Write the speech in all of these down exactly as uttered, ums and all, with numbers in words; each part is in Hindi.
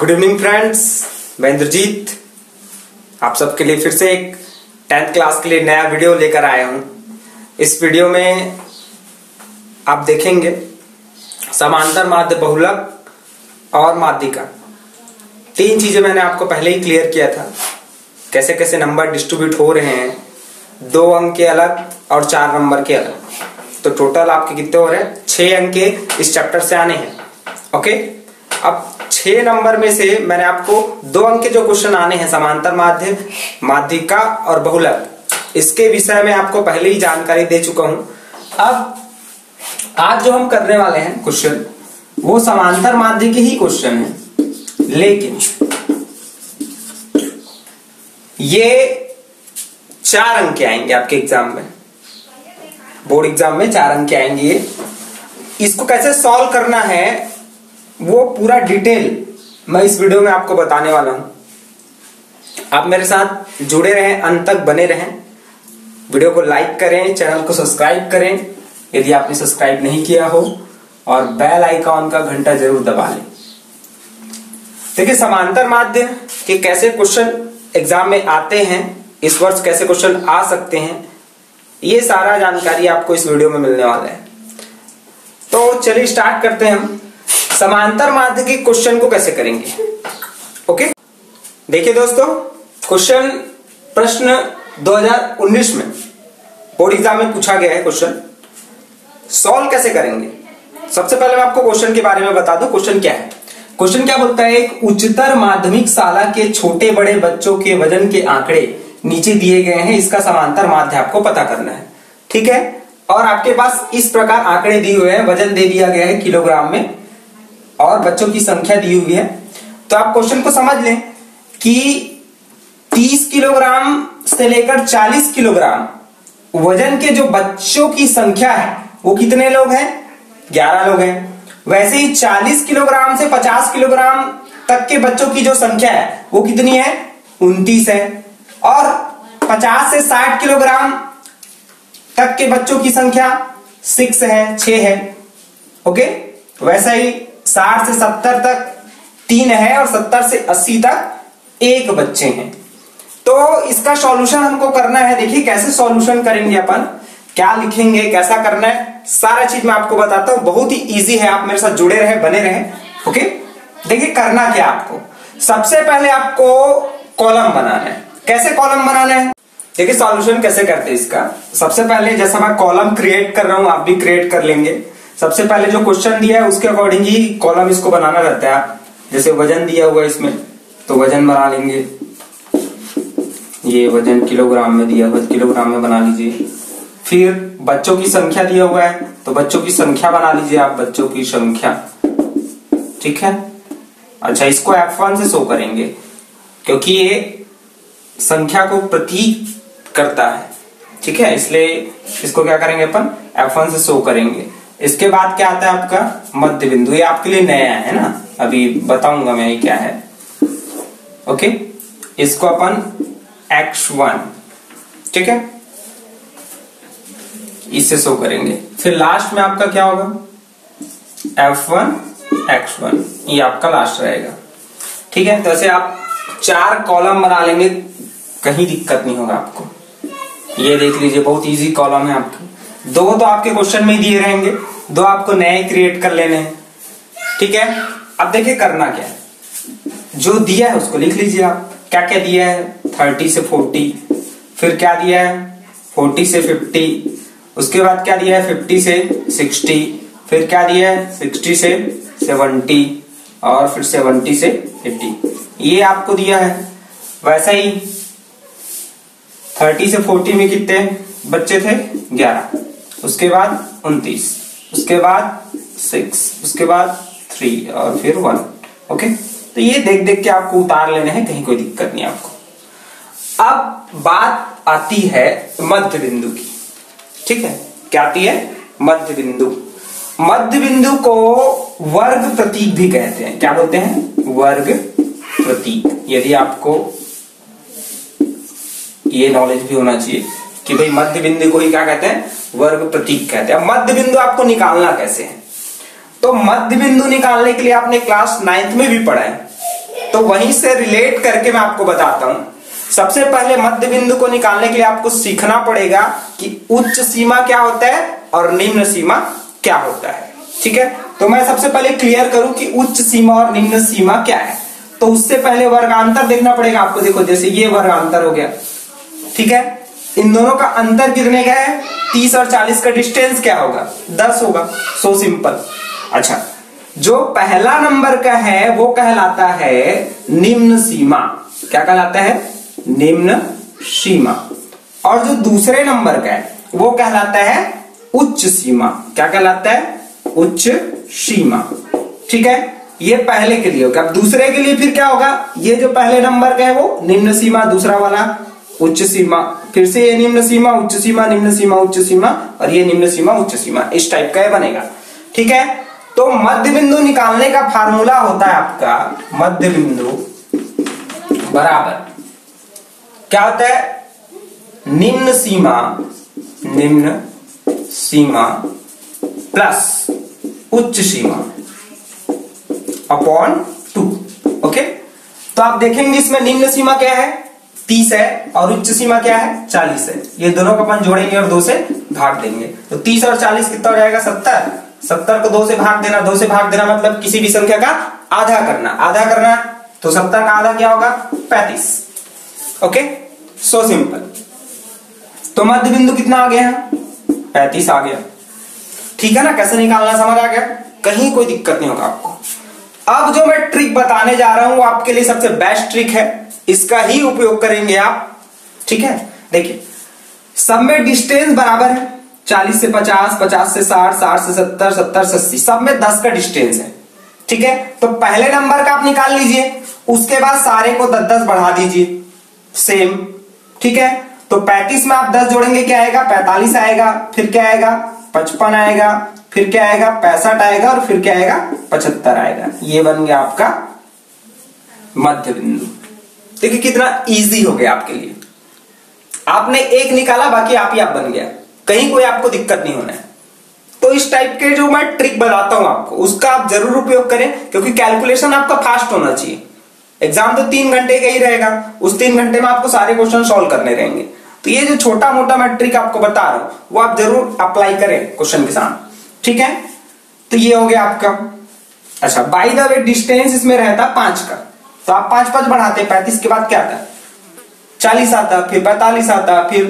गुड इवनिंग फ्रेंड्स, मैं इंद्रजीत आप सबके लिए फिर से एक टेंथ क्लास के लिए नया वीडियो लेकर आया हूं। इस वीडियो में आप देखेंगे समांतर माध्य बहुलक और माध्यिका। तीन चीजें मैंने आपको पहले ही क्लियर किया था, कैसे कैसे नंबर डिस्ट्रीब्यूट हो रहे हैं, दो अंक के अलग और चार नंबर के अलग। तो टोटल आपके कितने हो रहे हैं? छह अंक के इस चैप्टर से आने हैं। ओके, अब छह नंबर में से मैंने आपको दो अंक के जो क्वेश्चन आने हैं समांतर माध्य, माध्यिका और बहुलक, इसके विषय में आपको पहले ही जानकारी दे चुका हूं। अब आज जो हम करने वाले हैं क्वेश्चन, वो समांतर माध्य के ही क्वेश्चन है, लेकिन ये चार अंक के आएंगे आपके एग्जाम में, बोर्ड एग्जाम में चार अंक के आएंगे। इसको कैसे सॉल्व करना है वो पूरा डिटेल मैं इस वीडियो में आपको बताने वाला हूं। आप मेरे साथ जुड़े रहें, अंत तक बने रहें, वीडियो को लाइक करें, चैनल को सब्सक्राइब करें यदि आपने सब्सक्राइब नहीं किया हो, और बेल आइकॉन का घंटा जरूर दबा लें। देखिए, समांतर माध्य के कैसे क्वेश्चन एग्जाम में आते हैं, इस वर्ष कैसे क्वेश्चन आ सकते हैं, ये सारा जानकारी आपको इस वीडियो में मिलने वाला है। तो चलिए स्टार्ट करते हैं। हम समांतर माध्य के क्वेश्चन को कैसे करेंगे? ओके, देखिए दोस्तों, क्वेश्चन प्रश्न दो हज़ार उन्नीस में बोर्ड एग्जाम में पूछा गया है क्वेश्चन। सॉल्व कैसे करेंगे? सबसे पहले मैं आपको क्वेश्चन के बारे में बता दूं। क्वेश्चन क्या है? क्वेश्चन क्या बोलता है, एक उच्चतर माध्यमिक शाला के छोटे बड़े बच्चों के वजन के आंकड़े नीचे दिए गए हैं, इसका समांतर माध्य आपको पता करना है। ठीक है, और आपके पास इस प्रकार आंकड़े दिए हुए हैं, वजन दे दिया गया है किलोग्राम में और बच्चों की संख्या दी हुई है। तो आप क्वेश्चन को समझ लें कि तीस किलोग्राम से लेकर चालीस किलोग्राम वजन के जो बच्चों की संख्या है वो कितने लोग हैं? ग्यारह लोग हैं। वैसे ही चालीस किलोग्राम से पचास किलोग्राम तक के बच्चों की जो संख्या है वो कितनी है? उनतीस है। और पचास से साठ किलोग्राम तक के बच्चों की संख्या छह है, छह है। ओके, वैसा ही साठ से सत्तर तक तीन है और सत्तर से अस्सी तक एक बच्चे हैं। तो इसका सॉल्यूशन हमको करना है। देखिए कैसे सॉल्यूशन करेंगे अपन, क्या लिखेंगे, कैसा करना है, सारा चीज मैं आपको बताता हूं। बहुत ही इजी है, आप मेरे साथ जुड़े रहे, बने रहे। ओके, देखिए करना क्या आपको, सबसे पहले आपको कॉलम बनाना है। कैसे कॉलम बनाना है? देखिए सॉल्यूशन कैसे करते हैं इसका। सबसे पहले जैसा मैं कॉलम क्रिएट कर रहा हूं, आप भी क्रिएट कर लेंगे। सबसे पहले जो क्वेश्चन दिया है उसके अकॉर्डिंग ही कॉलम इसको बनाना रहता है। जैसे वजन दिया हुआ है इसमें, तो वजन बना लेंगे। ये वजन किलोग्राम में दिया हुआ, किलोग्राम में बना लीजिए। फिर बच्चों की संख्या दिया हुआ है, तो बच्चों की संख्या बना लीजिए आप, बच्चों की संख्या। ठीक है, अच्छा इसको एफ वन से शो करेंगे क्योंकि ये संख्या को प्रतीक करता है। ठीक है, इसलिए इसको क्या करेंगे अपन, एफ वन से शो करेंगे। इसके बाद क्या आता है आपका मध्य बिंदु, ये आपके लिए नया है ना, अभी बताऊंगा मैं ये क्या है। ओके, इसको अपन एक्स वन, ठीक है, इससे शो करेंगे। फिर लास्ट में आपका क्या होगा, एफ वन एक्स वन, ये आपका लास्ट रहेगा। ठीक है, तो ऐसे आप चार कॉलम बना लेंगे, कहीं दिक्कत नहीं होगा आपको। ये देख लीजिए, बहुत इजी कॉलम है आपके। दो तो आपके क्वेश्चन में ही दिए रहेंगे, दो आपको नए क्रिएट कर लेने हैं। ठीक है, अब देखिए करना क्या है, जो दिया है उसको लिख लीजिए आप। क्या क्या दिया है? थर्टी से फोर्टी, फिर क्या दिया है, फोर्टी से फिफ्टी, उसके बाद क्या दिया है, फिफ्टी से सिक्सटी, फिर क्या दिया है, सिक्सटी से सेवेंटी, और फिर सेवेंटी से एटी। ये आपको दिया है। वैसा ही थर्टी से फोर्टी में कितने बच्चे थे? ग्यारह, उसके बाद उनतीस, उसके बाद सिक्स, उसके बाद थ्री, और फिर वन। ओके, तो ये देख देख के आपको उतार लेने हैं, कहीं कोई दिक्कत नहीं आपको। अब बात आती है मध्य बिंदु की। ठीक है, क्या आती है? मध्य बिंदु। मध्य बिंदु को वर्ग प्रतीक भी कहते हैं। क्या बोलते हैं? वर्ग प्रतीक। यदि आपको ये नॉलेज भी होना चाहिए कि भाई मध्य बिंदु को ही क्या कहते हैं, वर्ग प्रतीक कहते हैं। मध्य बिंदु आपको निकालना कैसे है? तो मध्य बिंदु निकालने के लिए आपने क्लास नाइन्थ में भी पढ़ा है, तो वहीं से रिलेट करके मैं आपको बताता हूं। सबसे पहले मध्य बिंदु को निकालने के लिए आपको सीखना पड़ेगा कि उच्च सीमा क्या होता है और निम्न सीमा क्या होता है। ठीक है, तो मैं सबसे पहले क्लियर करूं कि उच्च सीमा और निम्न सीमा क्या है। तो उससे पहले वर्गांतर देखना पड़ेगा आपको। देखो जैसे ये वर्गांतर हो गया, ठीक है, इन दोनों का अंतर कितने का है, तीस और चालीस का डिस्टेंस क्या होगा, दस होगा। So simple. अच्छा, जो पहला नंबर का है वो कहलाता है निम्न सीमा। क्या कहलाता है, निम्न सीमा। और जो दूसरे नंबर का है वो कहलाता है उच्च सीमा। क्या कहलाता है, उच्च सीमा। ठीक है, ये पहले के लिए होगा। अब दूसरे के लिए फिर क्या होगा, ये जो पहले नंबर का है वो निम्न सीमा, दूसरा वाला उच्च सीमा, फिर से ये निम्न सीमा, उच्च सीमा, निम्न सीमा, उच्च सीमा, और ये निम्न सीमा, उच्च सीमा, इस टाइप का ये बनेगा। ठीक है, तो मध्य बिंदु निकालने का फार्मूला होता है आपका मध्य बिंदु बराबर क्या होता है, निम्न सीमा, निम्न सीमा प्लस उच्च सीमा अपॉन टू। ओके, तो आप देखेंगे इसमें निम्न सीमा क्या है, तीस है, और उच्च सीमा क्या है, चालीस है। ये दोनों को अपन जोड़ेंगे और दो से भाग देंगे। तो तीस और चालीस कितना हो जाएगा, सत्तर। सत्तर को दो से भाग देना, दो से भाग देना मतलब किसी भी संख्या का आधा करना, आधा करना तो सत्तर का आधा क्या होगा, पैंतीस। Okay, so simple. तो मध्य बिंदु कितना आ गया है, पैंतीस आ गया। ठीक है ना, कैसे निकालना समझ आ गया, कहीं कोई दिक्कत नहीं होगा आपको। अब जो मैं ट्रिक बताने जा रहा हूं वो आपके लिए सबसे बेस्ट ट्रिक है, इसका ही उपयोग करेंगे आप। ठीक है, देखिए सब में डिस्टेंस बराबर है, चालीस से पचास, पचास से साठ, साठ से सत्तर, सत्तर से अस्सी, सब में दस का डिस्टेंस है। ठीक है, तो पहले नंबर का आप निकाल लीजिए, उसके बाद सारे को दस दस बढ़ा दीजिए, सेम। ठीक है, तो पैंतीस में आप दस जोड़ेंगे क्या आएगा, पैंतालीस आएगा, फिर क्या आएगा, पचपन आएगा, फिर क्या आएगा, पैंसठ आएगा, और फिर क्या आएगा, पचहत्तर आएगा। ये बन गया आपका मध्य बिंदु। देखिए कितना इजी हो गया आपके लिए, आपने एक निकाला, बाकी आप ही आप बन गया, कहीं कोई आपको दिक्कत नहीं होना है। तो इस टाइप के जो मैं ट्रिक बताता हूं आपको, उसका आप जरूर उपयोग करें, क्योंकि कैलकुलेशन आपका फास्ट होना चाहिए। एग्जाम तो तीन घंटे का ही रहेगा, उस तीन घंटे में आपको सारे क्वेश्चन सॉल्व करने रहेंगे। तो ये जो छोटा मोटा मैं ट्रिक आपको बता रहा हूं वो आप जरूर अप्लाई करें क्वेश्चन के साथ। ठीक है, तो ये हो गया आपका। अच्छा, बाय द वे डिस्टेंस इसमें रहता पांच का, तो आप पांच पांच बढ़ाते, पैंतीस के बाद क्या आता, चालीस आता, फिर पैंतालीस आता, फिर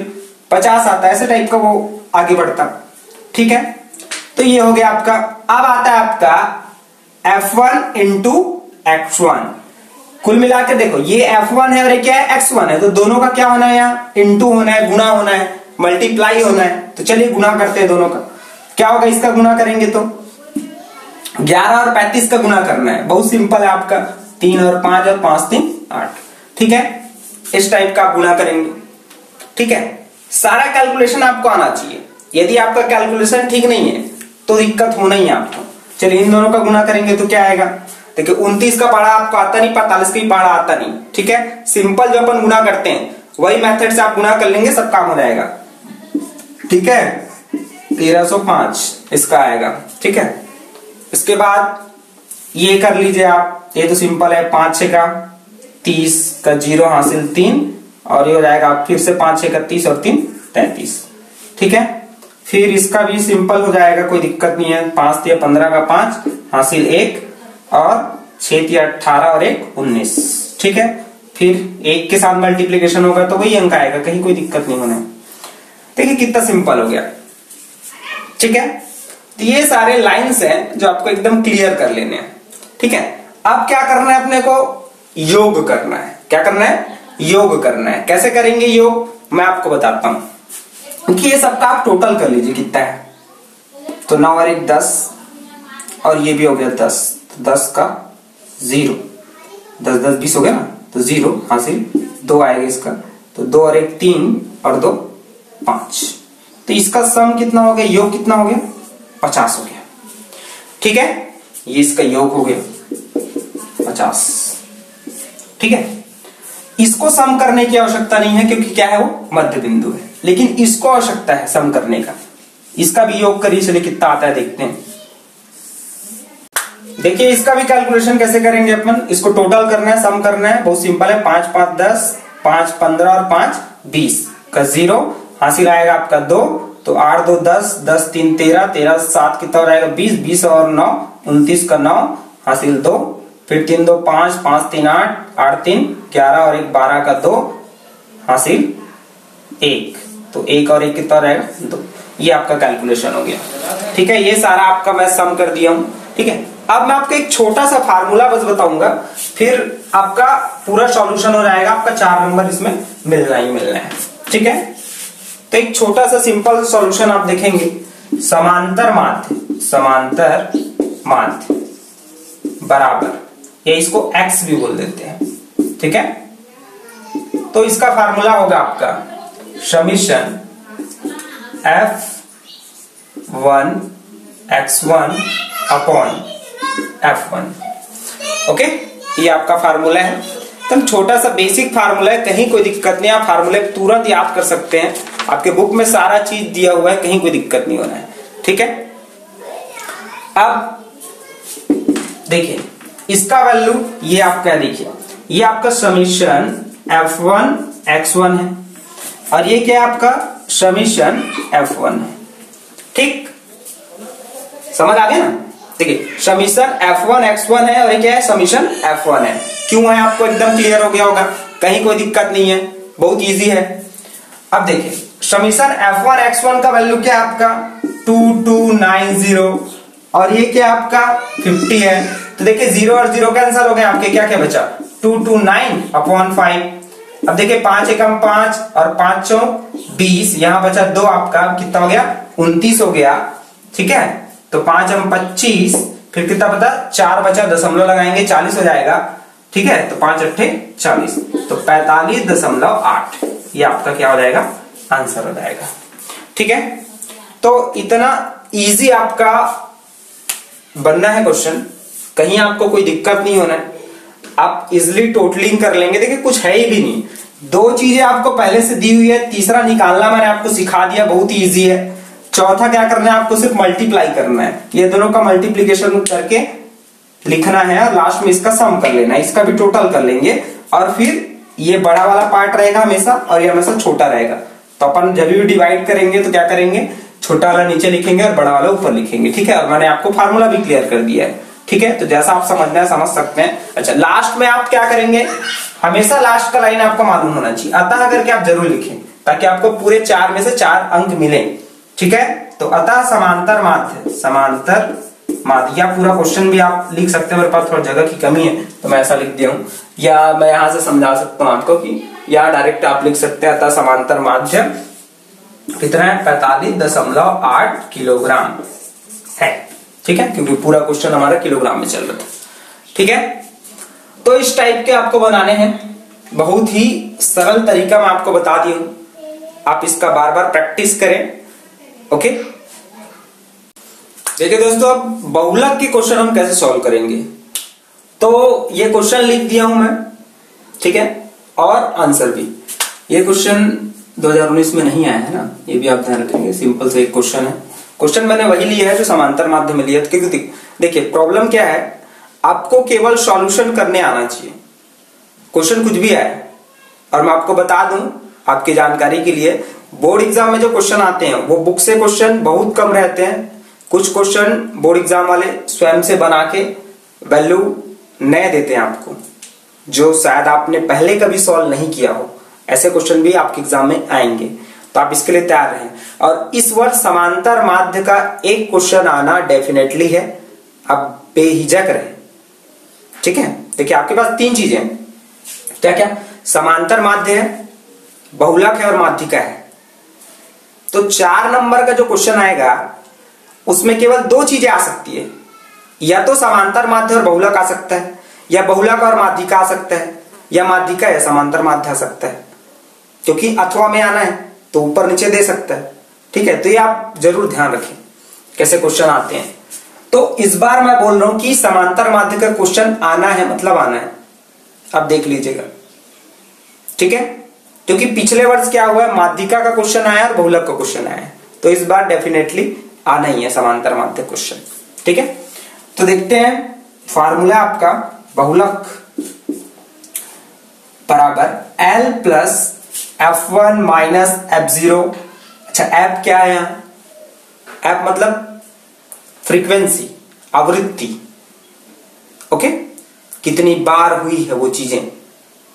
पचास आता, ऐसे टाइप का वो आगे बढ़ता। ठीक है, तो ये हो गया आपका। अब आता है आपका F one into X one. कुल मिलाकर देखो ये एफ वन है और ये क्या है, एक्स वन है, तो दोनों का क्या होना है, यहाँ इंटू होना है, गुणा होना है, मल्टीप्लाई होना है। तो चलिए गुणा करते हैं दोनों का। क्या होगा, इसका गुणा करेंगे तो ग्यारह और पैंतीस का गुणा करना है, बहुत सिंपल है आपका, तीन और पांच और पांच तीन आठ। ठीक है, इस टाइप का आप गुणा करेंगे। ठीक है, सारा कैलकुलेशन आपको आना चाहिए। यदि आपका कैलकुलेशन ठीक नहीं है तो दिक्कत होना ही है आपको। चलिए इन दोनों का गुणा करेंगे तो क्या आएगा, देखिए उनतीस का पारा आपको आता नहीं, पैंतालीस का ही पारा आता नहीं। ठीक है, सिंपल जो अपन गुणा करते हैं वही मेथड से आप गुणा कर लेंगे, सब काम हो जाएगा। ठीक है, तेरह सौ पांच इसका आएगा। ठीक है, इसके बाद ये कर लीजिए आप, ये तो सिंपल है, पांच छह का तीस का जीरो हासिल तीन, और ये हो जाएगा फिर से पांच छह का तीस और तीन तैतीस। ठीक है, फिर इसका भी सिंपल हो जाएगा, कोई दिक्कत नहीं है, पांच या पंद्रह का पांच हासिल एक, और छह अठारह और एक उन्नीस। ठीक है, फिर एक के साथ मल्टीप्लीकेशन होगा तो वही अंक आएगा, कहीं कोई दिक्कत नहीं होना है। देखिए कितना सिंपल हो गया। ठीक है, तो ये सारे लाइंस हैं जो आपको एकदम क्लियर कर लेने हैं। ठीक है, अब क्या करना है, अपने को योग करना है। क्या करना है, योग करना है। कैसे करेंगे योग, मैं आपको बताता हूं, क्योंकि ये सबका आप टोटल कर लीजिए कितना है, तो नौ और एक दस, और ये भी हो गया दस, दस का जीरो, दस दस बीस हो गया ना, तो जीरो हासिल दो आएगा इसका, तो दो और एक तीन और दो पांच, तो इसका सम कितना हो गया, योग कितना हो गया, पचास हो गया। ठीक है, ये इसका योग हो गया पचास। ठीक है, इसको सम करने की आवश्यकता नहीं है क्योंकि क्या है, वो मध्य बिंदु है, लेकिन इसको आवश्यकता है सम करने का। इसका भी योग करिए, चलिए कितना आता है देखते हैं। देखिए इसका भी कैलकुलेशन कैसे करेंगे अपन, इसको टोटल करना है, सम करना है, बहुत सिंपल है। पांच पांच दस, पांच पंद्रह और पांच बीस का जीरो, हासिल आएगा आपका दो, तो आठ दो दस, दस तीन तेरह, तेरह सात कितना रहेगा बीस, बीस और नौ उनतीस का नौ, हासिल दो, फिर तीन दो पांच, पांच तीन आठ, आठ तीन ग्यारह और एक बारह का दो, हासिल एक, तो एक और एक कितना रहेगा दो। ये आपका कैलकुलेशन हो गया, ठीक है। ये सारा आपका मैं सम कर दिया हूं, ठीक है। अब मैं आपको एक छोटा सा फार्मूला बस बताऊंगा, फिर आपका पूरा सॉल्यूशन हो जाएगा, आपका चार नंबर इसमें मिलना ही मिलना है, ठीक है। तो एक छोटा सा सिंपल सॉल्यूशन आप देखेंगे, समांतर माध्य, समांतर माध्य बराबर, या इसको एक्स भी बोल देते हैं, ठीक है। तो इसका फार्मूला होगा आपका summation F one X one upon F one, okay. ये आपका फार्मूला है, एकदम छोटा सा बेसिक फार्मूला है, कहीं कोई दिक्कत नहीं, आप फार्मूले तुरंत याद कर सकते हैं, आपके बुक में सारा चीज दिया हुआ है, कहीं कोई दिक्कत नहीं हो रहा है, ठीक है। अब देखिए इसका वैल्यू ये आपका, देखिए ये आपका summation F one X one है, और ये क्या है आपका समेशन एफ वन है, ठीक, समझ आ गया ना। देखिए summation F one X one है और ये क्या है समेशन एफ वन है, क्यों है आपको एकदम क्लियर हो गया होगा, कहीं कोई दिक्कत नहीं है, बहुत इजी है। अब देखिए summation F one X one का वैल्यू क्या है आपका बाईस सौ नब्बे और ये क्या आपका पचास है, तो देखिए जीरो और जीरो कैंसिल हो गए, आपके क्या क्या बचा बाईस सौ नब्बे अपॉन पाँच। अब देखिए पांच एकम पांच और पांच सौ बीस, यहाँ बचा दो, आपका कितना हो गया उनतीस हो गया, ठीक है। तो पांच हम पच्चीस, फिर कितना बचा चार बचा, दशमलव लगाएंगे चालीस हो जाएगा, ठीक है। तो पांच अट्ठे चालीस, तो पैंतालीस दशमलव आठ ये आपका क्या हो जाएगा आंसर हो जाएगा, ठीक है। तो इतना इजी आपका बनना है क्वेश्चन, कहीं आपको कोई दिक्कत नहीं होना है, आप इजिली टोटलिंग कर लेंगे। देखिए कुछ है ही भी नहीं, दो चीजें आपको पहले से दी हुई है, तीसरा निकालना मैंने आपको सिखा दिया, बहुत ही ईजी है। चौथा क्या करना है आपको, सिर्फ मल्टीप्लाई करना है, ये दोनों का मल्टीप्लिकेशन करके लिखना है और लास्ट में इसका सम कर लेना है, इसका भी टोटल कर लेंगे, और फिर ये बड़ा वाला पार्ट रहेगा हमेशा और ये हमेशा छोटा रहेगा। तो अपन जब भी डिवाइड करेंगे तो क्या करेंगे, छोटा वाला नीचे लिखेंगे और बड़ा वाला ऊपर लिखेंगे, ठीक है। और मैंने आपको फार्मूला भी क्लियर कर दिया है, ठीक है। तो जैसा आप समझना है समझ सकते हैं। अच्छा लास्ट में आप क्या करेंगे, हमेशा लास्ट का लाइन आपको मालूम होना चाहिए, अतः करके आप जरूर लिखें, ताकि आपको पूरे चार में से चार अंक मिले, ठीक है। तो अतः समांतर माध्य, समांतर माध्य, या पूरा क्वेश्चन भी आप लिख सकते हैं, मेरे पास थोड़ा जगह की कमी है तो मैं ऐसा लिख दिया हूँ, या मैं यहाँ से समझा सकता हूँ आपको कि, या डायरेक्ट आप लिख सकते हैं अतः समांतर माध्य कितना है पैंतालीस दशमलव आठ किलोग्राम है, ठीक है, क्योंकि पूरा क्वेश्चन हमारा किलोग्राम में चल रहा था, ठीक है। तो इस टाइप के आपको बनाने हैं, बहुत ही सरल तरीका मैं आपको बता दी हूँ, आप इसका बार बार प्रैक्टिस करें, ओके। देखिए दोस्तों अब बहुलक के क्वेश्चन हम कैसे सॉल्व करेंगे, तो ये क्वेश्चन लिख दिया हूं मैं, ठीक है, और आंसर भी। ये क्वेश्चन दो हज़ार उन्नीस में नहीं आया है ना, ये भी आप ध्यान रखेंगे, सिंपल सा एक क्वेश्चन है, क्वेश्चन मैंने वही लिया है जो समांतर माध्य में लिया, क्योंकि देखिए प्रॉब्लम क्या है, आपको केवल सॉल्यूशन करने आना चाहिए, क्वेश्चन कुछ भी आए। और मैं आपको बता दूं आपकी जानकारी के लिए, बोर्ड एग्जाम में जो क्वेश्चन आते हैं वो बुक से क्वेश्चन बहुत कम रहते हैं, कुछ क्वेश्चन बोर्ड एग्जाम वाले स्वयं से बना के वैल्यू नए देते हैं आपको, जो शायद आपने पहले कभी सॉल्व नहीं किया हो, ऐसे क्वेश्चन भी आपके एग्जाम में आएंगे, तो आप इसके लिए तैयार रहें। और इस वर्ष समांतर माध्य का एक क्वेश्चन आना डेफिनेटली है, आप बेहिजक रहें, ठीक है। देखिए आपके पास तीन चीजें हैं, क्या क्या, समांतर माध्य है, बहुलक है और माध्यिका है। तो चार नंबर का जो क्वेश्चन आएगा उसमें केवल दो चीजें आ सकती है, या तो समांतर माध्य और बहुलक आ सकता है, या बहुलक और माध्यिका आ सकता है, या माध्यिका या समांतर माध्य आ सकता है, क्योंकि अथवा में आना है तो ऊपर नीचे दे सकता है, ठीक है। तो ये आप जरूर ध्यान रखें कैसे क्वेश्चन आते हैं। तो इस बार मैं बोल रहा हूं कि समांतर माध्य का क्वेश्चन आना है मतलब आना है, आप देख लीजिएगा, ठीक है, क्योंकि पिछले वर्ष क्या हुआ है, माध्यिका का क्वेश्चन आया और बहुलक का क्वेश्चन आया, तो इस बार डेफिनेटली आना ही है समांतर माध्य क्वेश्चन, ठीक है। तो देखते हैं फार्मूला आपका बहुलक बराबर L plus F one minus F zero. अच्छा एफ क्या है यहाँ? एफ मतलब फ्रीक्वेंसी, आवृत्ति। ओके, कितनी बार हुई है वो चीजें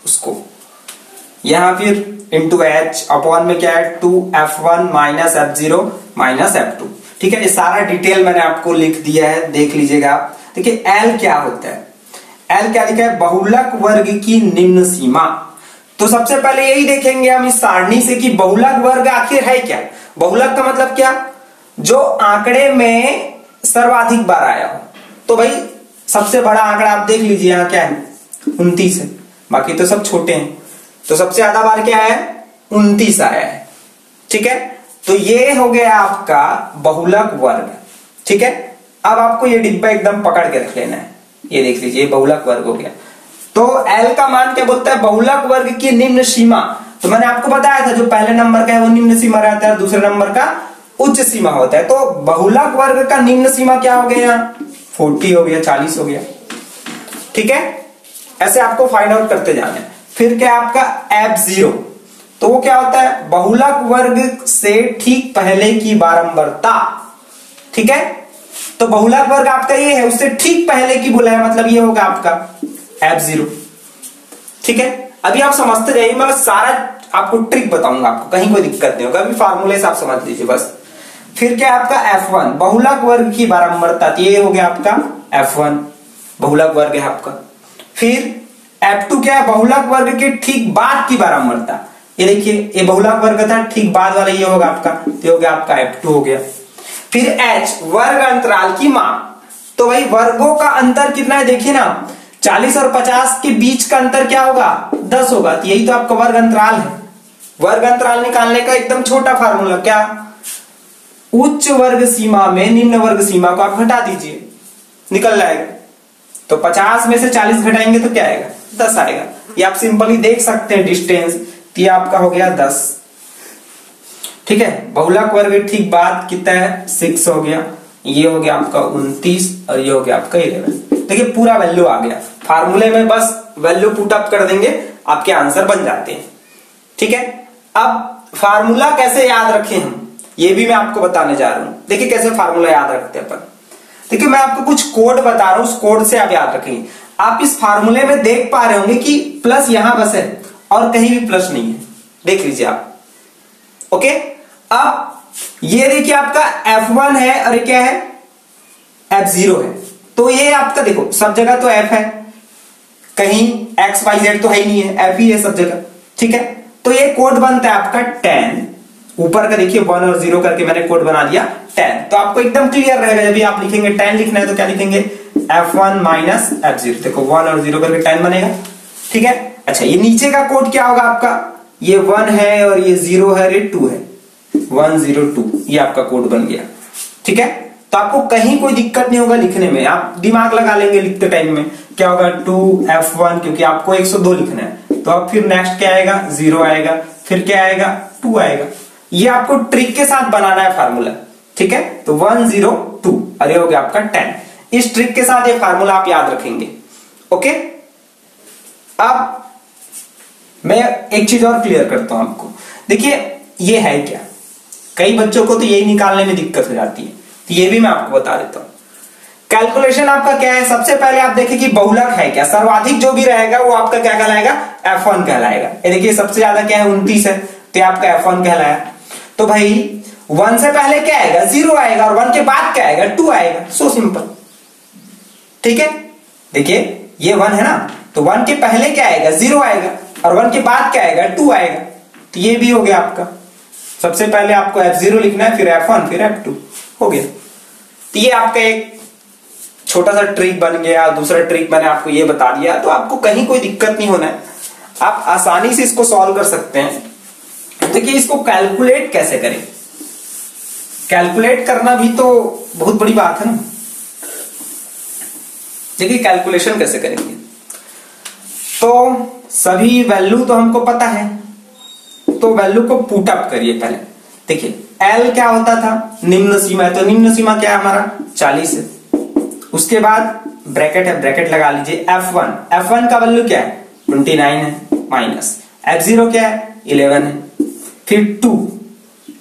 उसको। यहां फिर इंटू एच अपॉन में क्या है, two F one minus F zero minus F two. ठीक है, ये सारा डिटेल मैंने आपको लिख दिया है, देख लीजिएगा। देखिए एल क्या होता है, एल क्या लिखा है, बहुलक वर्ग की निम्न सीमा। तो सबसे पहले यही देखेंगे हम इस सारणी से कि बहुलक वर्ग आखिर है क्या। बहुलक का मतलब क्या, जो आंकड़े में सर्वाधिक बार आया हो। तो भाई सबसे बड़ा आंकड़ा आप देख लीजिए यहाँ क्या है, उनतीस है, बाकी तो सब छोटे हैं। तो सबसे ज्यादा बार क्या है, उनतीस आया है। ठीक है, तो ये हो गया आपका बहुलक वर्ग। ठीक है, अब आपको ये डिब्बा एकदम पकड़ के रख लेना है, ये देख लीजिए, ये बहुलक वर्ग हो गया। तो एल का मान क्या बोलता है, बहुलक वर्ग की निम्न सीमा। तो मैंने आपको बताया था जो पहले नंबर का है वो निम्न सीमा रहता है, दूसरे नंबर का उच्च सीमा होता है। तो बहुलक वर्ग का निम्न सीमा क्या हो गया, चालीस हो गया, चालीस हो गया। ठीक है, ऐसे आपको फाइंड आउट करते जाना है। फिर क्या आपका एफ जीरो, तो वो क्या होता है, बहुलक वर्ग से ठीक पहले की बारंबारता। ठीक है, तो बहुलक वर्ग आपका ये है, उससे ठीक पहले की बोला है, मतलब ये होगा आपका एफ जीरो। ठीक है, अभी आप समझते जाइए, मैं सारा आपको ट्रिक बताऊंगा, आपको कहीं कोई दिक्कत नहीं होगा, अभी फार्मूले से आप समझ लीजिए बस। फिर क्या आपका एफ वन बहुलक वर्ग की बारंबारता, ये हो गया आपका एफ वन, बहुलक वर्ग है आपका। फिर एफ टू क्या है, बहुलक वर्ग के ठीक बाद की बारंबारता। ये देखिए, ये बहुलक वर्ग था, ठीक बाद वाला ये होगा आपका, ये हो गया आपका एफ टू हो गया। फिर एच वर्ग अंतराल की माप। तो भाई वर्गों का अंतर कितना है, देखिए ना, चालीस और पचास के बीच का अंतर क्या होगा, दस होगा। यही तो आपका वर्ग अंतराल है। वर्ग अंतराल निकालने का एकदम छोटा फार्मूला क्या, उच्च वर्ग सीमा में निम्न वर्ग सीमा को आप घटा दीजिए, निकल जाएगा। तो पचास में से चालीस घटाएंगे तो क्या आएगा, दस आएगा। ये आप सिंपली देख सकते हैं डिस्टेंस, ये आपका हो गया दस। ठीक है, बहुलक वर्ग ठीक बाद कितना है, सिक्स हो गया, ये हो गया आपका उनतीस और ये हो गया आपका इलेवन। देखिए पूरा वैल्यू आ गया फार्मूले में, बस वैल्यू पुट अप कर देंगे, आपके आंसर बन जाते हैं। ठीक है, अब फार्मूला कैसे याद रखें हम, ये भी मैं आपको बताने जा रहा हूं। देखिए कैसे फार्मूला याद रखते हैं अपन। देखिए मैं आपको कुछ कोड बता रहा हूं, उस कोड से आप याद रखेंगे। आप इस फार्मूले में देख पा रहे होंगे कि प्लस यहां बस है और कहीं भी प्लस नहीं है, देख लीजिए आप। ओके, अब ये देखिए आपका एफ वन है और क्या है, एफ जीरो है। तो ये आपका देखो सब जगह तो एफ है, कहीं एक्स वाई जेड तो है ही नहीं है, एफ ही है सब जगह। ठीक है, तो ये कोड बनता है आपका टेन, ऊपर का देखिए वन और जीरो करके मैंने कोड बना दिया टेन। तो आपको एकदम क्लियर रहेगा, जब भी आप लिखेंगे टेन लिखना है तो क्या लिखेंगे, F one minus F zero, देखो वन और जीरो करके टेन बनेगा। ठीक है, अच्छा ये नीचे का कोड क्या होगा आपका, ये वन है और ये जीरो है, ये टू है, वन जीरो टू, ये आपका कोड बन गया। ठीक है, तो आपको कहीं कोई दिक्कत नहीं होगा लिखने में, आप दिमाग लगा लेंगे लिखते टाइम में। क्या होगा, टू एफ वन, क्योंकि आपको एक सौ दो लिखना है। तो अब फिर नेक्स्ट क्या आएगा, जीरो आएगा, फिर क्या आएगा, टू आएगा। ये आपको ट्रिक के साथ बनाना है फार्मूला। ठीक है, तो वन जीरो टू, अरे हो गया आपका टेन। इस ट्रिक के साथ ये फार्मूला आप याद रखेंगे। ओके, अब मैं एक चीज और क्लियर करता हूं आपको। देखिए ये है क्या, कई बच्चों को तो यही निकालने में दिक्कत हो जाती है, तो ये भी मैं आपको बता देता हूं। कैलकुलेशन आपका क्या है, सबसे पहले आप देखिए कि बहुलक है क्या, सर्वाधिक जो भी रहेगा वो आपका क्या कहलाएगा, एफ वन कहलाएगा। ये देखिए सबसे ज्यादा क्या है, उनतीस है, तो आपका एफ वन कहलाया। तो भाई वन से पहले क्या आएगा, जीरो आएगा, और वन के बाद क्या आएगा, टू आएगा। So simple. ठीक है, देखिए ये वन है ना, तो वन के पहले क्या आएगा, जीरो आएगा, और वन के बाद क्या आएगा, टू आएगा। तो ये भी हो गया आपका, सबसे पहले आपको एफ जीरो लिखना है, फिर एफ वन, फिर एफ टू हो गया। तो ये आपका एक छोटा सा ट्रिक बन गया, दूसरा ट्रिक मैंने आपको ये बता दिया। तो आपको कहीं कोई दिक्कत नहीं होना है, आप आसानी से इसको सॉल्व कर सकते हैं। देखिए इसको कैलकुलेट कैसे करें, कैलकुलेट करना भी तो बहुत बड़ी बात है ना। देखिए कैलकुलेशन कैसे करेंगे, तो सभी वैल्यू तो हमको पता है, तो वैल्यू को पुट अप करिए पहले। देखिए L क्या होता था, निम्न सीमा है, तो निम्न सीमा क्या है हमारा, चालीस है। उसके बाद ब्रैकेट है, ब्रैकेट लगा लीजिए F वन, F वन का वैल्यू क्या है उनतीस है, माइनस F ज़ीरो क्या है ग्यारह है, फिर टू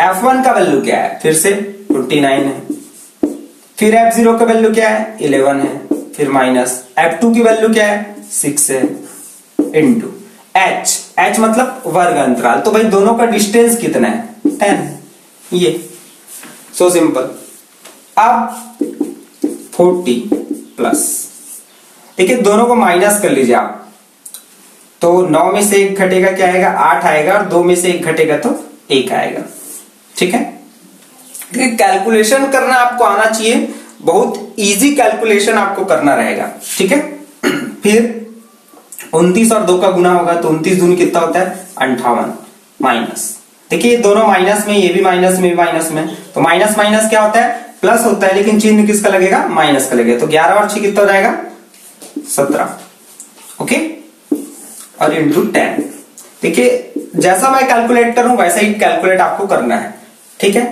F वन का वैल्यू क्या है फिर से उनतीस है, फिर F ज़ीरो का वैल्यू क्या है ग्यारह है, फिर माइनस F टू की वैल्यू क्या है छह है, इंटू H, H मतलब वर्ग अंतराल, तो भाई दोनों का डिस्टेंस कितना है दस, ये सो सिंपल। अब चालीस प्लस, ठीक है दोनों को माइनस कर लीजिए आप, तो नौ में से एक घटेगा क्या आएगा आठ आएगा, और दो में से एक घटेगा तो एक आएगा, ठीक है। कैलकुलेशन करना आपको आना चाहिए, बहुत इजी कैलकुलेशन आपको करना रहेगा, ठीक है। फिर उनतीस और दो का गुना होगा तो उनतीस दूनी कितना होता है अंठावन, माइनस, देखिए दोनों माइनस में, ये भी माइनस में माइनस में, तो माइनस माइनस क्या होता है प्लस होता है, लेकिन चिन्ह किसका लगेगा माइनस का लगेगा, तो ग्यारह और छह कितना हो जाएगा सत्रह, ओके, और इंटू टेन। देखिए जैसा मैं कैलकुलेट करूं वैसा ही कैलकुलेट आपको करना है, ठीक है।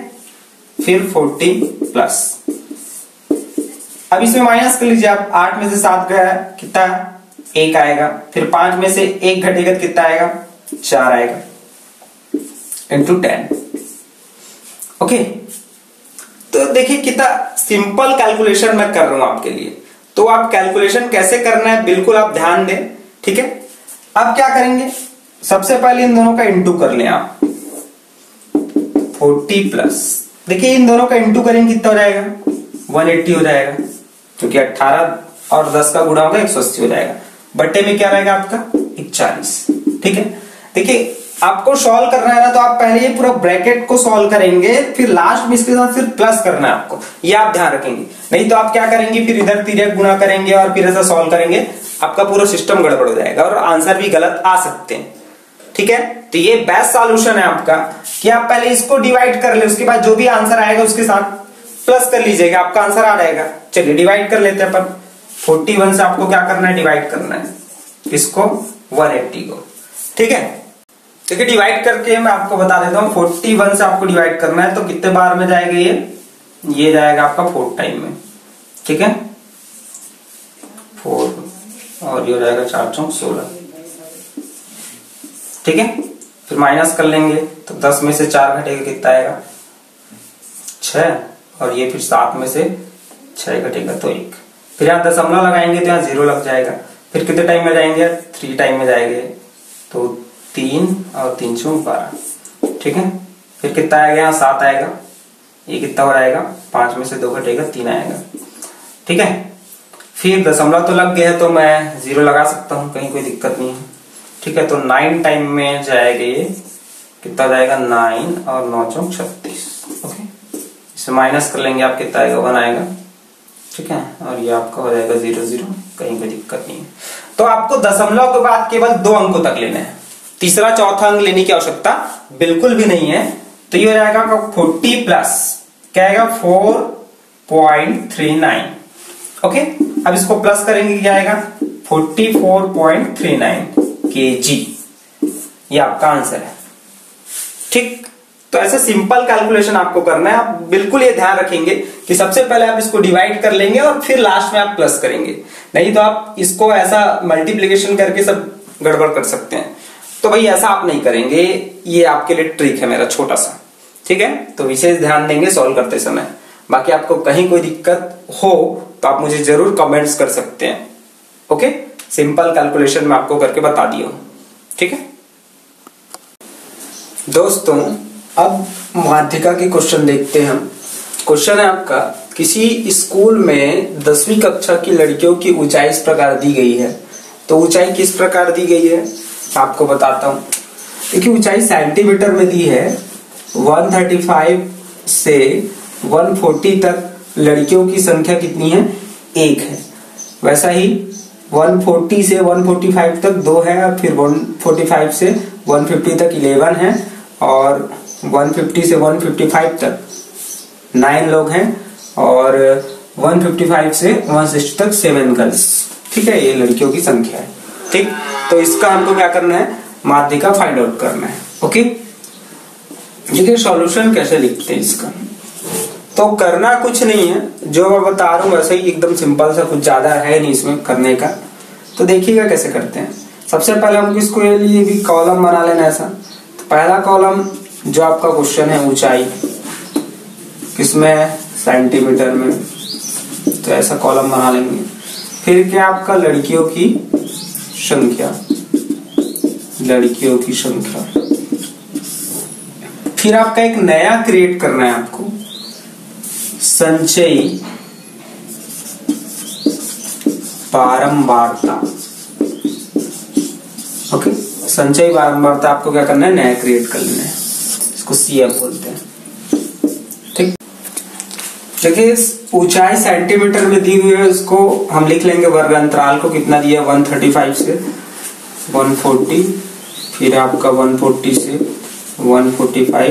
फिर चौदह प्लस, अब इसमें माइनस कर लीजिए आप, आठ में से सात गया कितना है एक आएगा, फिर पांच में से एक घटेगा कितना आएगा चार आएगा, इंटू टेन, ओके। तो देखिए कितना सिंपल कैलकुलेशन मैं कर रहा हूं आपके लिए, तो आप कैलकुलेशन कैसे करना है बिल्कुल आप ध्यान दें, ठीक है। अब क्या करेंगे, सबसे पहले इन दोनों का इंटू कर लें आप, चालीस प्लस, देखिए इन दोनों का इंटू करेंगे कितना हो जाएगा एक सौ अस्सी हो जाएगा, क्योंकि अठारह और दस का गुणा होगा एक सौ अस्सी हो जाएगा, बट्टे में क्या रहेगा आपका इकतालीस, ठीक है। देखिए आपको सॉल्व करना है ना, तो आप पहले ये पूरा ब्रैकेट को सॉल्व करेंगे, फिर लास्ट में इसके साथ फिर प्लस करना है आपको, ये आप ध्यान रखेंगे, नहीं तो आप क्या करेंगे फिर इधर तिरक गुणा करेंगे और फिर ऐसा सॉल्व करेंगे, आपका पूरा सिस्टम गड़बड़ हो जाएगा और आंसर भी गलत आ सकते हैं, ठीक है। तो ये बेस्ट सॉल्यूशन है आपका कि आप पहले इसको डिवाइड कर ले, उसके बाद जो भी आंसर आएगा उसके साथ प्लस कर लीजिएगा, आपका आंसर आ जाएगा। चलिए डिवाइड कर लेते हैं, पर फोर्टी वन से आपको क्या करना है डिवाइड करना है इसको वन एट्टी को, ठीक है। देखिए डिवाइड करके मैं आपको बता देता हूँ, इकतालीस से आपको डिवाइड करना है, तो कितने बार में जाएगा ये ये जाएगा आपका फोर्थ टाइम में, ठीक है, फोर और ये जाएगा चार चौक सोलह, ठीक है। फिर माइनस कर लेंगे तो दस में से चार घटेगा कितना आएगा छह, और ये फिर सात में से छह घटेगा तो एक, फिर यहाँ दशमलव लगाएंगे तो यहाँ जीरो लग जाएगा, फिर कितने टाइम में जाएंगे थ्री टाइम में जाएंगे, तो तीन और तीन सौ बारह, ठीक है। फिर कितना आएगा यहाँ सात आएगा, ये कितना हो जाएगा पांच में से दो घटेगा तीन आएगा, ठीक है। फिर दशमलव तो लग गया तो मैं जीरो लगा सकता हूँ, कहीं कोई दिक्कत नहीं है, ठीक है। तो नाइन टाइम में जाएगा ये कितना जाएगा नाइन और नौ सौ छत्तीस, ओके, इसे माइनस कर लेंगे आप कितना आएगा वन आएगा, ठीक है, और ये आपका हो जाएगा जीरो जीरो, कहीं कोई दिक्कत नहीं है। तो आपको दशमलव के बाद केवल दो अंकों तक लेना है, तीसरा चौथा अंक लेने की आवश्यकता बिल्कुल भी नहीं है। तो ये हो जाएगा आपका फोर्टी प्लस क्या आएगा four point three nine, okay. अब इसको प्लस करेंगे क्या आएगा forty four point three nine KG, ये आपका आंसर है, ठीक। तो ऐसे सिंपल कैलकुलेशन आपको करना है, आप बिल्कुल ये ध्यान रखेंगे कि सबसे पहले आप इसको डिवाइड कर लेंगे और फिर लास्ट में आप प्लस करेंगे, नहीं तो आप इसको ऐसा मल्टीप्लीकेशन करके सब गड़बड़ कर सकते हैं, तो भाई ऐसा आप नहीं करेंगे, ये आपके लिए ट्रिक है मेरा छोटा सा, ठीक है। तो विशेष ध्यान देंगे सॉल्व करते समय, बाकी आपको कहीं कोई दिक्कत हो तो आप मुझे जरूर कमेंट्स कर सकते हैं, ओके। सिंपल कैलकुलेशन मैं आपको करके बता दिया हूं, ठीक है दोस्तों। अब माध्यिका के क्वेश्चन देखते हैं हम। क्वेश्चन है आपका, किसी स्कूल में दसवीं कक्षा की लड़कियों की ऊंचाई इस प्रकार दी गई है, तो ऊंचाई किस प्रकार दी गई है आपको बताता हूँ। देखिए ऊंचाई सेंटीमीटर में दी है, एक सौ पैंतीस से एक सौ चालीस तक लड़कियों की संख्या कितनी है एक है, वैसा ही एक सौ चालीस से एक सौ पैंतालीस तक दो है, और फिर एक सौ पैंतालीस से एक सौ पचास तक ग्यारह है, और एक सौ पचास से एक सौ पचपन तक नौ लोग हैं, और एक सौ पचपन से एक सौ साठ तक सात गर्ल्स, ठीक है, ये लड़कियों की संख्या है, ठीक। तो इसका हमको क्या करना है माध्यिका फाइंड आउट करना है, ओके। देखिए सॉल्यूशन कैसे लिखते हैं इसका, तो करना कुछ नहीं है, जो मैं बता रहा हूँ वैसे ही एकदम सिंपल सा, कुछ ज्यादा है नहीं इसमें करने का। तो देखिएगा कैसे करते हैं। सबसे पहले आपको इसके लिए भी कॉलम बना लेना ऐसा। तो पहला कॉलम जो आपका क्वेश्चन है ऊंचाई किसमें, सेंटीमीटर में, तो ऐसा कॉलम बना लेंगे। फिर क्या आपका लड़कियों की संख्या, लड़कियों की संख्या। फिर आपका एक नया क्रिएट करना है आपको, संचयी बारंबारता। ओके, संचयी बारंबारता आपको क्या करना है, नया क्रिएट कर लेना है। इसको सीएफ बोलते हैं। ठीक, देखिए ऊंचाई सेंटीमीटर में दी हुई है, उसको हम लिख लेंगे वर्ग अंतराल को कितना दिया, एक सौ पैंतीस से एक सौ चालीस, फिर आपका एक सौ चालीस से एक सौ पैंतालीस,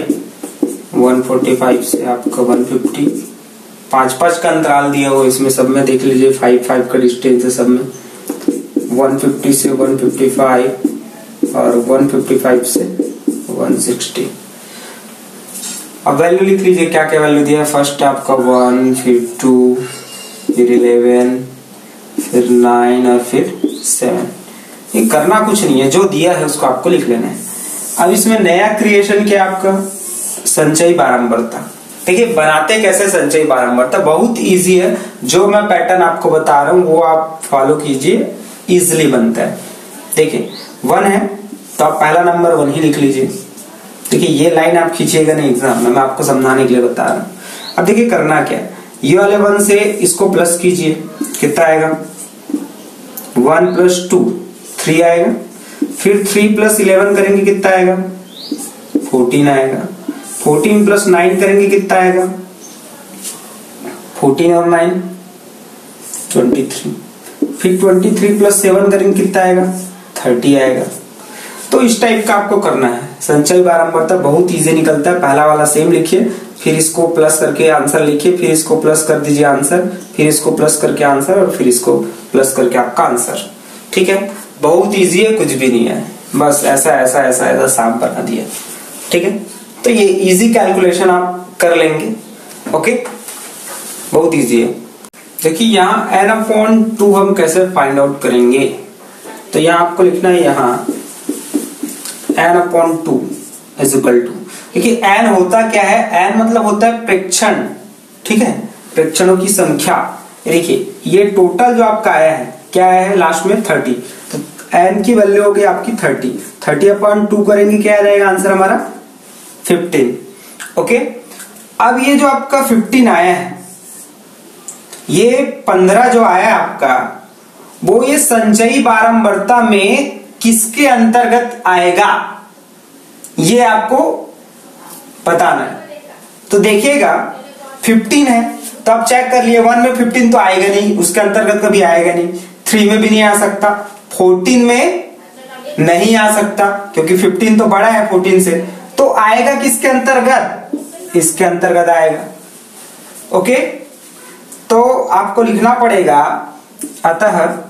एक सौ पैंतालीस से आपका एक सौ पचास, पांच पांच का अंतराल दिया हो इसमें सब में, देख लीजिए फाइव फाइव का डिस्टेंस है सब में। एक सौ पचास से एक सौ पचपन और एक सौ पचपन से एक सौ साठ। अब वैल्यू लिख लीजिए क्या क्या वैल्यू दिया है। फर्स्ट आपका वन, फिर टू, फिर इलेवन, फिर नाइन और फिर सेवन। ये करना कुछ नहीं है, जो दिया है उसको आपको लिख लेना है। अब इसमें नया क्रिएशन क्या आपका, संचयी बारंबारता। देखिए बनाते कैसे संचयी बारंबारता, बहुत इजी है। जो मैं पैटर्न आपको बता रहा हूँ वो आप फॉलो कीजिए, इजिली बनता है। देखिए वन है तो आप पहला नंबर वन ही लिख लीजिए। देखिए ये लाइन आप खींचिएगा नहीं एग्जाम में, मैं आपको समझाने के लिए बता रहा हूँ। अब देखिए करना क्या है, ये वाले वन से इसको प्लस कीजिए, कितना आएगा, वन प्लस टू थ्री आएगा, फिर थ्री प्लस इलेवन करेंगे कितना आएगा, फोर्टीन आएगा, फोर्टीन प्लस नाइन करेंगे कितना आएगा, फोर्टीन और नाइन ट्वेंटी थ्री, फिर ट्वेंटी थ्री प्लस सेवन करेंगे कितना आएगा, थर्टी आएगा। तो इस टाइप का आपको करना है संचयी बारंबारता, बहुत इजी निकलता है। पहला वाला सेम लिखिए, फिर इसको प्लस करके आंसर लिखिए, फिर इसको प्लस कर दीजिए आंसर, फिर इसको प्लस करके आंसर, और फिर इसको प्लस करके आपका आंसर। ठीक है, बहुत इजी है, कुछ भी नहीं है, बस ऐसा ऐसा ऐसा ऐसा सांप बना दिया। ठीक है, तो ये इजी कैलकुलेशन आप कर लेंगे। ओके, बहुत इजी है। देखिए यहाँ एन अपॉन टू हम कैसे फाइंड आउट करेंगे, तो यहाँ आपको लिखना है यहाँ N upon two is equal to. देखिए एन होता क्या है, एन मतलब होता है प्रेक्षण। ठीक है, प्रेक्षणों की संख्या। देखिए ये टोटल जो आपका आया है क्या है लास्ट में, थर्टी। तो एन की वैल्यू होगी आपकी थर्टी, थर्टी अपॉन टू करेंगे क्या रहेगा आंसर हमारा, फिफ्टीन। ओके, अब ये जो आपका फिफ्टीन आया है, ये पंद्रह जो आया आपका, वो ये संचयी बारंबारता में किसके अंतर्गत आएगा ये आपको बताना है। तो देखिएगा फिफ्टीन है तो आप चेक कर लिए, वन में फिफ्टीन तो आएगा नहीं, उसके अंतर्गत कभी आएगा नहीं, थ्री में भी नहीं आ सकता, फोर्टीन में नहीं आ सकता क्योंकि फिफ्टीन तो बड़ा है फोर्टीन से, तो आएगा किसके अंतर्गत, इसके अंतर्गत आएगा। ओके, तो आपको लिखना पड़ेगा अतः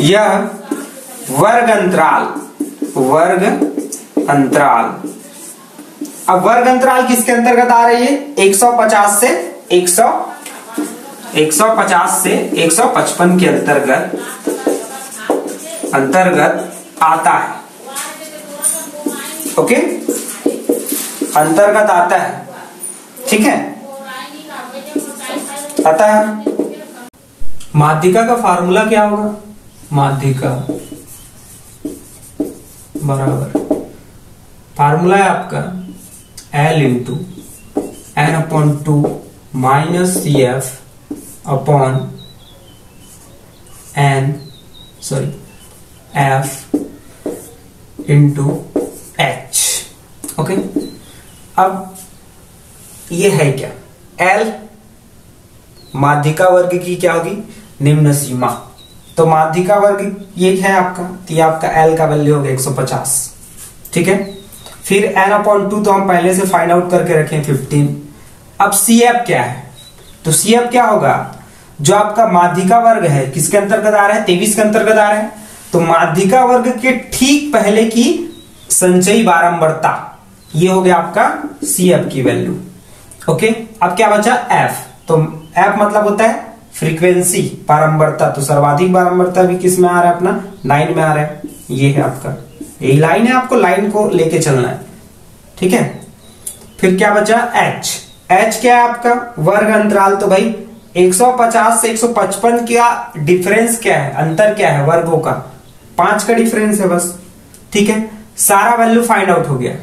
यह वर्ग अंतराल, वर्ग अंतराल। अब वर्ग अंतराल किसके अंतर्गत आ रही है, एक सौ पचास से सौ एक सौ पचास से एक सौ पचपन के अंतर्गत अंतर्गत आता है। ओके, अंतर्गत आता है। ठीक है, आता है। माध्यिका का फार्मूला क्या होगा, माध्यिका बराबर, फार्मूला है आपका L into N upon two minus C F upon N sorry F into H. Okay, अब ये है क्या, एल माध्यिका वर्ग की क्या होगी, निम्न सीमा। तो माध्यिका वर्ग ये है आपका, तो ये आपका एल का वैल्यू होगा एक सौ पचास। ठीक है, फिर एन अपॉन टू तो हम पहले से फाइंड आउट करके रखें फिफ्टीन। अब सी एफ क्या है, तो सी एफ क्या होगा, जो आपका माध्यिका वर्ग है किसके अंतर्गत आ रहा है, तेईस के अंतर्गत आ रहा है, तो माध्यिका वर्ग के ठीक पहले की संचयी बारंबारता, ये हो गया आपका सी एफ की वैल्यू। ओके, अब क्या बचा एफ। तो एफ मतलब होता है फ्रीक्वेंसी, बारंबारता। तो सर्वाधिक बारंबारता भी किस में आ रहा है, अपना लाइन में आ रहा है। ये है आपका, यही लाइन है, आपको लाइन को लेके चलना है, ठीक है। फिर क्या बचा एच। एच क्या है आपका, वर्ग अंतराल। तो भाई एक सौ पचास से एक सौ पचपन क्या डिफरेंस क्या है, अंतर क्या है, वर्गों का पांच का डिफरेंस है बस, ठीक है। सारा वैल्यू फाइंड आउट हो गया,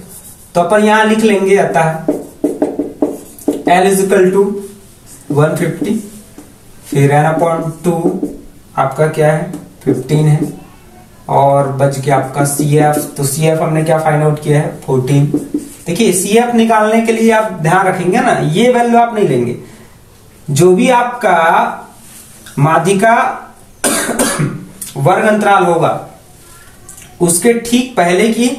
तो अपन यहां लिख लेंगे, आता है L is equal to one fifty, फिर एन अपॉन टू आपका क्या है फिफ्टीन है, और बच गया आपका सी एफ। तो सी एफ हमने क्या फाइंड आउट किया है फोर्टीन। देखिए सी एफ निकालने के लिए आप ध्यान रखेंगे ना, ये वैल्यू आप नहीं लेंगे, जो भी आपका माध्यिका वर्ग अंतराल होगा उसके ठीक पहले की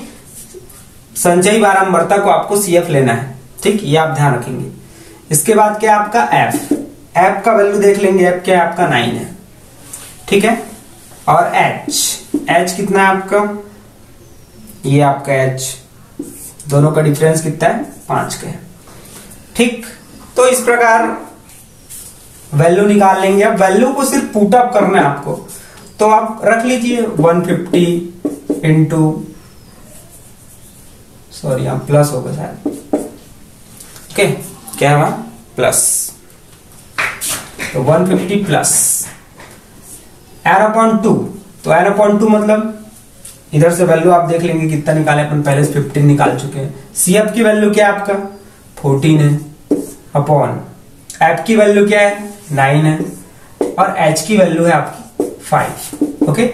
संचयी बारंबारता को आपको सी एफ लेना है, ठीक, ये आप ध्यान रखेंगे। इसके बाद क्या आपका एफ, एफ का वैल्यू देख लेंगे, एफ क्या आपका नाइन है, ठीक है। और एच, एच कितना है आपका, ये आपका एच, दोनों का डिफरेंस कितना है पांच का है, ठीक। तो इस प्रकार वैल्यू निकाल लेंगे। अब वैल्यू को सिर्फ पुट अप करना है आपको, तो आप रख लीजिए वन फिफ्टी इंटू, सॉरी यहाँ प्लस होगा शायद, ओके क्या है वहां प्लस, तो one fifty plus N upon two. तो एन अपॉन टू मतलब इधर से वैल्यू आप देख लेंगे कितना निकाले, अपन पहले से फिफ्टीन निकाल चुके हैं। सी एफ की वैल्यू क्या है आपका फोर्टीन है, अपॉन एफ की वैल्यू क्या है नाइन है, और एच की वैल्यू है आपकी फाइव। ओके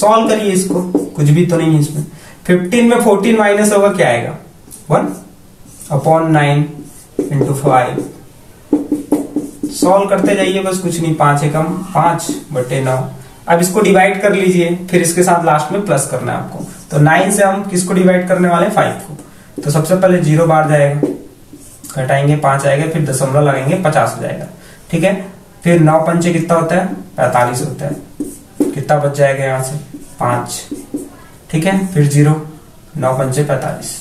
सॉल्व करिए इसको, कुछ भी तो नहीं है इसमें। फिफ्टीन में फोर्टीन माइनस होगा, क्या आएगा one upon nine into five. Solve करते जाइए बस, कुछ नहीं, पांच एकम पांच बटे नौ। अब इसको डिवाइड कर लीजिए, फिर इसके साथ लास्ट में प्लस करना है आपको। तो नाइन से हम किसको डिवाइड करने वाले हैं फाइव को, तो सबसे पहले जीरो बार जाएगा, घटाएंगे पांच आएगा, फिर दशमलव लगाएंगे पचास हो जाएगा, ठीक है। फिर नौ पंचे कितना होता है पैंतालीस होता है, कितना बच जाएगा यहाँ से पांच, ठीक है। फिर जीरो, नौ पंचे पैंतालीस,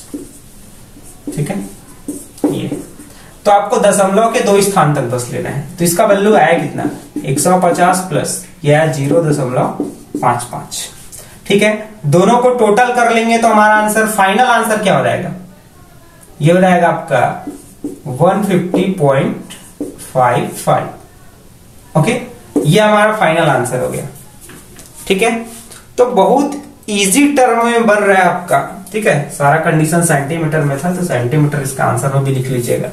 ठीक है। ये तो आपको दशमलव के दो स्थान तक बस लेना है। तो इसका वैल्यू आया कितना एक सौ पचास प्लस यह जीरो दशमलव पांच पांच, ठीक है। दोनों को टोटल कर लेंगे तो हमारा आंसर, फाइनल आंसर क्या हो जाएगा, ये हो जाएगा आपका one fifty point five five. Okay ये हमारा फाइनल आंसर हो गया, ठीक है। तो बहुत इजी टर्म में बन रहा है आपका, ठीक है। सारा कंडीशन सेंटीमीटर में था, तो सेंटीमीटर इसका आंसर में भी लिख लीजिएगा।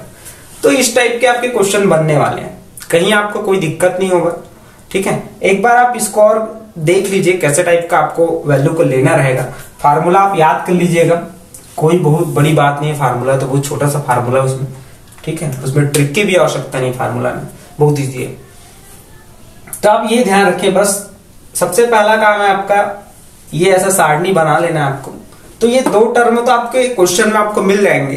तो इस टाइप के आपके क्वेश्चन बनने वाले हैं, कहीं आपको कोई दिक्कत नहीं होगा, ठीक है। एक बार आप इसको और देख लीजिए कैसे टाइप का आपको वैल्यू को लेना रहेगा। फार्मूला आप याद कर लीजिएगा, कोई बहुत बड़ी बात नहीं है, फार्मूला तो बहुत छोटा सा फार्मूला है उसमें, ठीक है। उसमें ट्रिक की भी आवश्यकता नहीं, फार्मूला में बहुत ईजी है। तो आप ये ध्यान रखें बस, सबसे पहला काम है आपका ये ऐसा सारणी बना लेना है आपको। तो ये दो टर्म तो आपके क्वेश्चन में आपको मिल जाएंगे,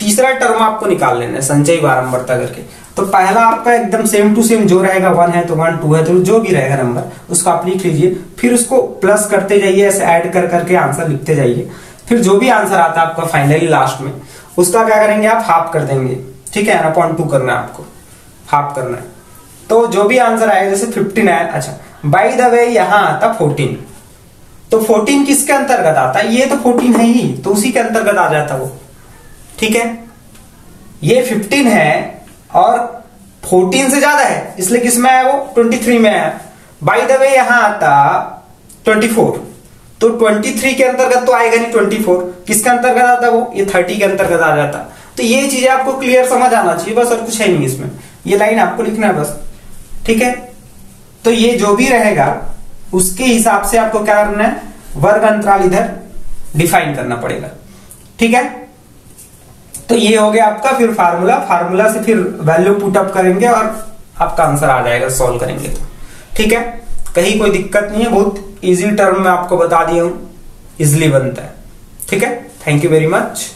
तीसरा टर्म आपको निकाल लेना है संचयी बारंबारता करके। तो पहला आपका एकदम सेम टू सेम जो रहेगा, वन है तो वन, टू है तो जो भी रहेगा नंबर उसको आप लिख लीजिए, फिर उसको प्लस करते जाइए, ऐसे ऐड कर करके आंसर लिखते जाइए। फिर जो भी आंसर आता है आपका फाइनली लास्ट में, उसका क्या करेंगे आप हाफ कर देंगे, ठीक है। अपॉन टू करना है आपको, हाफ करना है। तो जो भी आंसर आया, जैसे फिफ्टीन आया, अच्छा बाई द वे यहाँ आता फोर्टीन, तो फोर्टीन किसके अंतर्गत आता है, ये तो फोर्टीन है ही, तो उसी के अंतर्गत आ जाता वो, ठीक है। ये फिफ्टीन है और फोर्टीन से ज्यादा है, इसलिए किस में है वो ट्वेंटी थ्री में है। बाई द वे यहां आता ट्वेंटी फोर, तो ट्वेंटी थ्री के अंतर्गत तो आएगा नहीं, ट्वेंटी फोर किसके अंतर्गत आता वो, ये तीस के अंतर्गत आ जाता। तो ये चीजें आपको क्लियर समझ आना चाहिए बस, और कुछ है नहीं इसमें, ये लाइन आपको लिखना है बस, ठीक है। तो ये जो भी रहेगा उसके हिसाब से आपको क्या करना है, वर्ग अंतराल इधर डिफाइन करना पड़ेगा, ठीक है। तो ये हो गया आपका, फिर फार्मूला, फार्मूला से फिर वैल्यू पुट अप करेंगे और आपका आंसर आ जाएगा सॉल्व करेंगे तो, ठीक है। कहीं कोई दिक्कत नहीं है, बहुत इजी टर्म में आपको बता दिया हूं, इजिली बनता है, ठीक है। Thank you very much.